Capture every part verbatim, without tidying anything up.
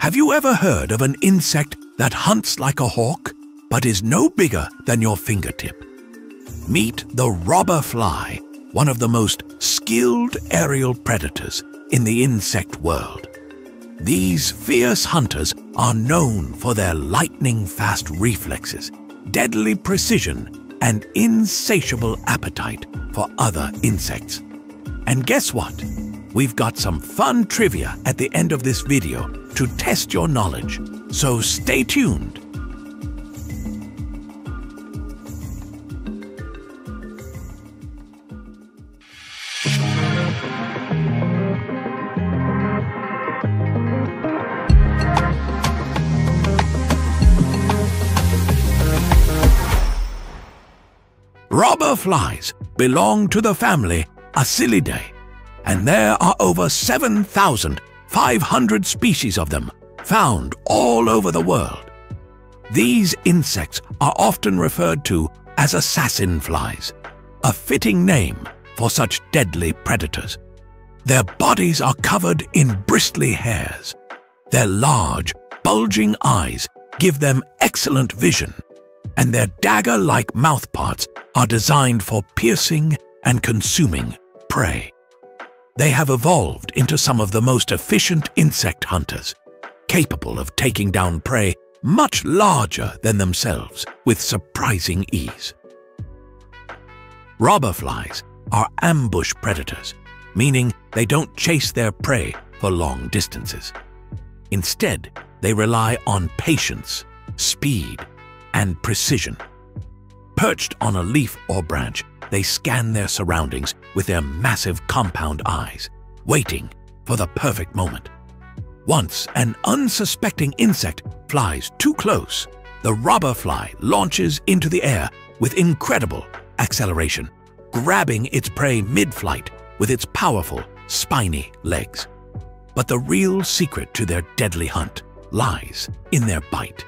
Have you ever heard of an insect that hunts like a hawk but is no bigger than your fingertip? Meet the robber fly, one of the most skilled aerial predators in the insect world. These fierce hunters are known for their lightning-fast reflexes, deadly precision, and insatiable appetite for other insects. And guess what? We've got some fun trivia at the end of this video to test your knowledge, so stay tuned. Robber flies belong to the family Asilidae, and there are over seven thousand five hundred species of them found all over the world. These insects are often referred to as assassin flies, a fitting name for such deadly predators. Their bodies are covered in bristly hairs. Their large, bulging eyes give them excellent vision, and their dagger-like mouthparts are designed for piercing and consuming prey. They have evolved into some of the most efficient insect hunters, capable of taking down prey much larger than themselves with surprising ease. Robber flies are ambush predators, meaning they don't chase their prey for long distances. Instead, they rely on patience, speed, and precision. Perched on a leaf or branch, they scan their surroundings with their massive compound eyes, waiting for the perfect moment. Once an unsuspecting insect flies too close, the robber fly launches into the air with incredible acceleration, grabbing its prey mid-flight with its powerful, spiny legs. But the real secret to their deadly hunt lies in their bite.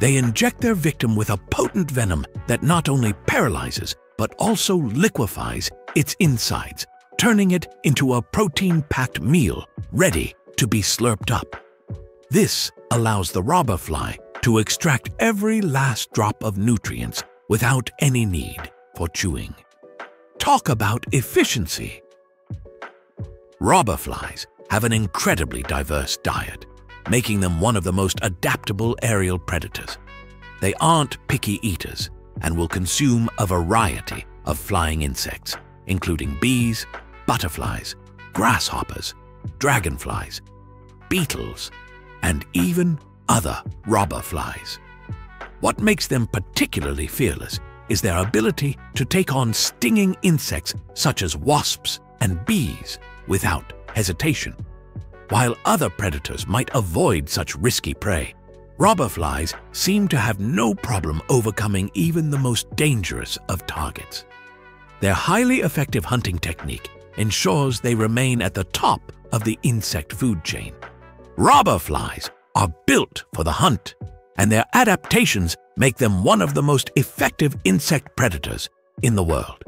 They inject their victim with a potent venom that not only paralyzes, but also liquefies its insides, turning it into a protein-packed meal ready to be slurped up. This allows the robber fly to extract every last drop of nutrients without any need for chewing. Talk about efficiency! Robber flies have an incredibly diverse diet, making them one of the most adaptable aerial predators. They aren't picky eaters and will consume a variety of flying insects, including bees, butterflies, grasshoppers, dragonflies, beetles, and even other robber flies. What makes them particularly fearless is their ability to take on stinging insects such as wasps and bees without hesitation. While other predators might avoid such risky prey, robber flies seem to have no problem overcoming even the most dangerous of targets. Their highly effective hunting technique ensures they remain at the top of the insect food chain. Robber flies are built for the hunt, and their adaptations make them one of the most effective insect predators in the world.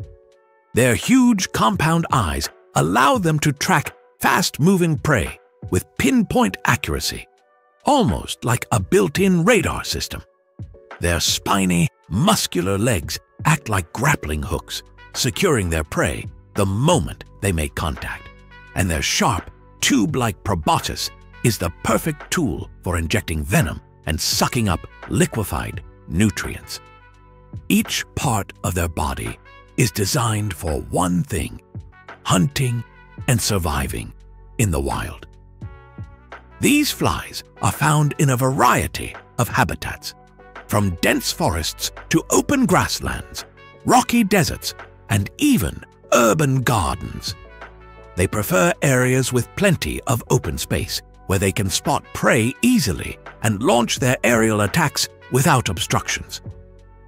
Their huge compound eyes allow them to track fast-moving prey with pinpoint accuracy, almost like a built-in radar system. Their spiny, muscular legs act like grappling hooks, securing their prey the moment they make contact. And their sharp, tube-like proboscis is the perfect tool for injecting venom and sucking up liquefied nutrients. Each part of their body is designed for one thing: hunting and surviving in the wild. These flies are found in a variety of habitats, from dense forests to open grasslands, rocky deserts, and even urban gardens. They prefer areas with plenty of open space where they can spot prey easily and launch their aerial attacks without obstructions.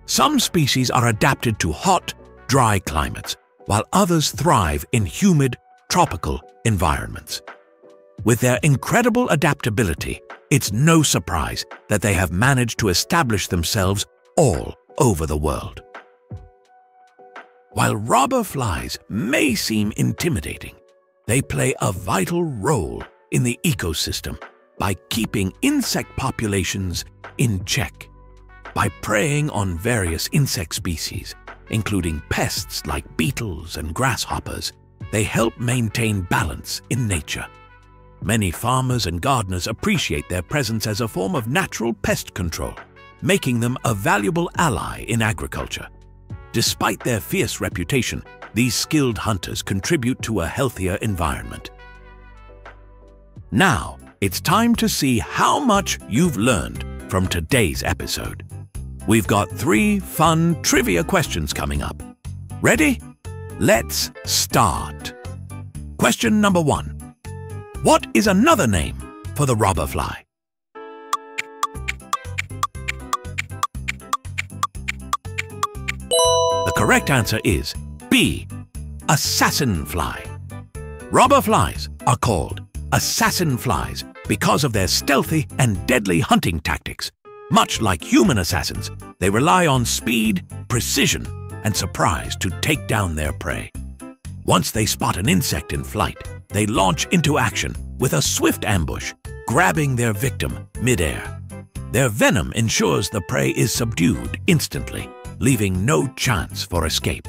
Some species are adapted to hot, dry climates, while others thrive in humid, tropical environments. With their incredible adaptability, it's no surprise that they have managed to establish themselves all over the world. While robber flies may seem intimidating, they play a vital role in the ecosystem by keeping insect populations in check, by preying on various insect species, including pests like beetles and grasshoppers. They help maintain balance in nature. Many farmers and gardeners appreciate their presence as a form of natural pest control, making them a valuable ally in agriculture. Despite their fierce reputation, these skilled hunters contribute to a healthier environment. Now, it's time to see how much you've learned from today's episode. We've got three fun trivia questions coming up. Ready? Let's start. Question number one. What is another name for the robber fly? The correct answer is B, assassin fly. Robber flies are called assassin flies because of their stealthy and deadly hunting tactics. Much like human assassins, they rely on speed, precision, and surprise to take down their prey. Once they spot an insect in flight, they launch into action with a swift ambush, grabbing their victim mid-air. Their venom ensures the prey is subdued instantly, leaving no chance for escape.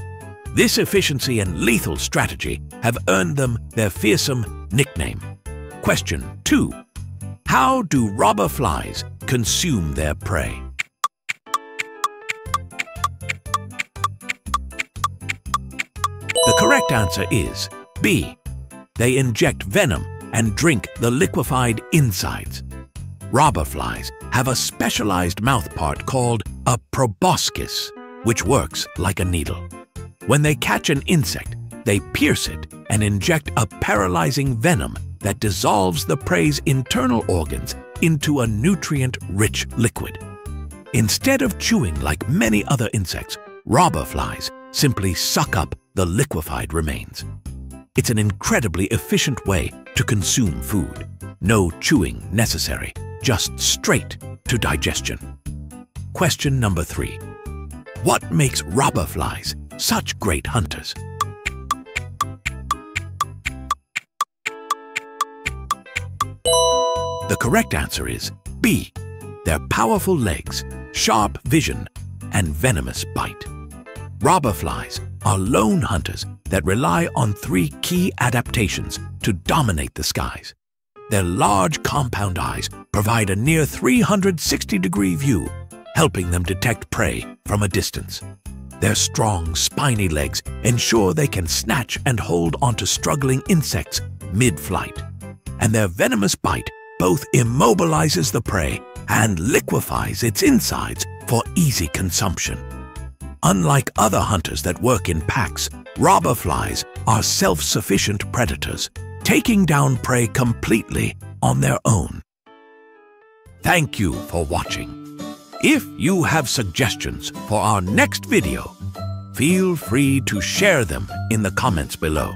This efficiency and lethal strategy have earned them their fearsome nickname. Question two. How do robber flies consume their prey? The correct answer is B. They inject venom and drink the liquefied insides. Robber flies have a specialized mouthpart called a proboscis, which works like a needle. When they catch an insect, they pierce it and inject a paralyzing venom that dissolves the prey's internal organs into a nutrient-rich liquid. Instead of chewing like many other insects, robber flies simply suck up the liquefied remains. It's an incredibly efficient way to consume food. No chewing necessary, just straight to digestion. Question number three. What makes robber flies such great hunters? The correct answer is B, their powerful legs, sharp vision, and venomous bite. Robber flies are lone hunters that rely on three key adaptations to dominate the skies. Their large compound eyes provide a near three hundred sixty degree view, helping them detect prey from a distance. Their strong, spiny legs ensure they can snatch and hold onto struggling insects mid-flight. And their venomous bite both immobilizes the prey and liquefies its insides for easy consumption. Unlike other hunters that work in packs, robber flies are self-sufficient predators, taking down prey completely on their own. Thank you for watching. If you have suggestions for our next video, feel free to share them in the comments below.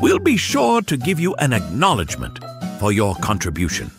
We'll be sure to give you an acknowledgement for your contribution.